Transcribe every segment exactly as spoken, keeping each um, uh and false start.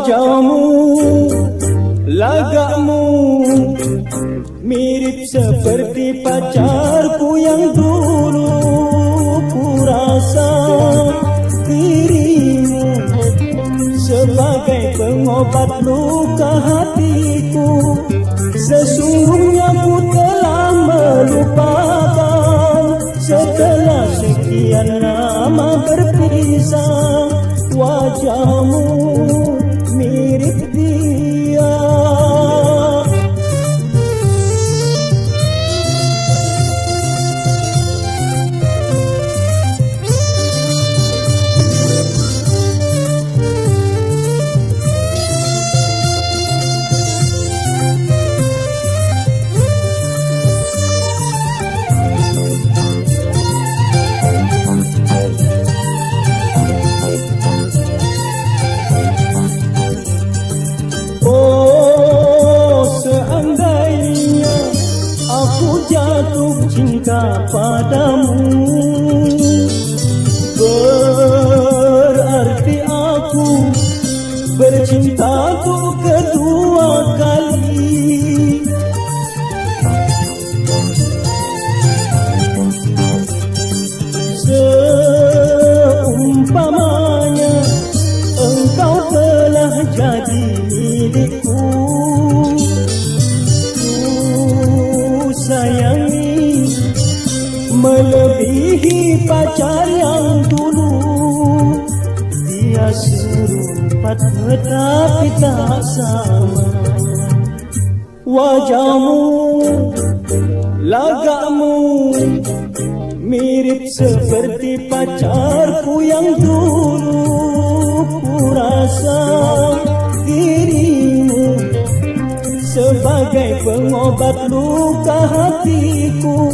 wajahmu lagakmu mirip seperti pacarku yang dulu ku rasa dirimu sebagai pengobat luka hatiku sesungguhnya ku telah melupakan setelah sekian lama berpisah wajahmu mirip dia cinta padamu berarti aku bercintaku kedua kali seumpamanya engkau telah jadi milikku ku sayang melebihi pacar yang dulu dia serupa tetapi tak sama wajahmu lagakmu mirip seperti pacarku yang dulu ku rasa dirimu sebagai pengobat luka hatiku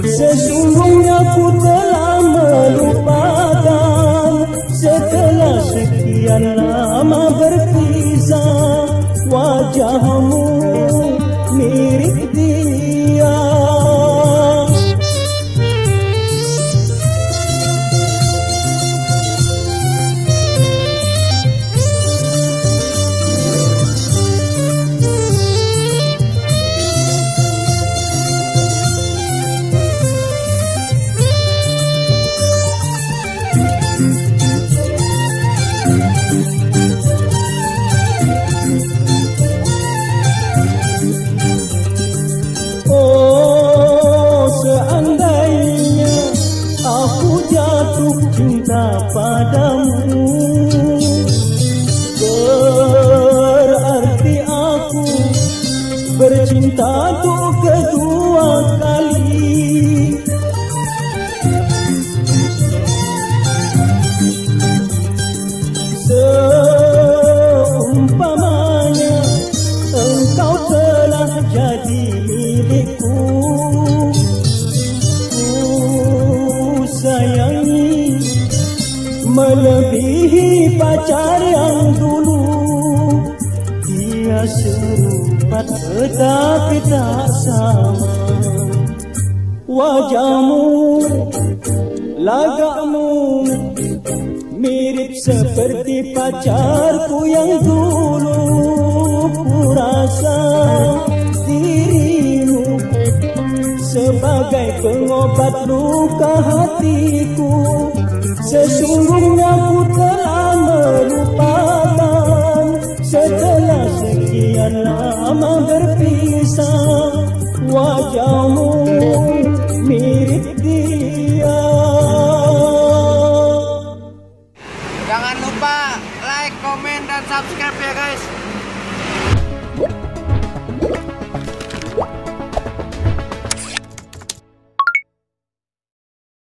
sesungguhnya ku telah melupakan setelah sekian lama berpisah wajahmu mirip dia padamu berarti aku bercintaku kedua kali seumpamanya engkau telah jadi milikku ku sayangi melebihi pacar yang dulu dia serupa tetapi tak sama wajahmu lagakmu mirip seperti pacarku yang dulu ku rasa dirimu sebagai pengobat luka hatiku sesungguhnya ku telah melupakan setelah sekian lama berpisah wajahmu.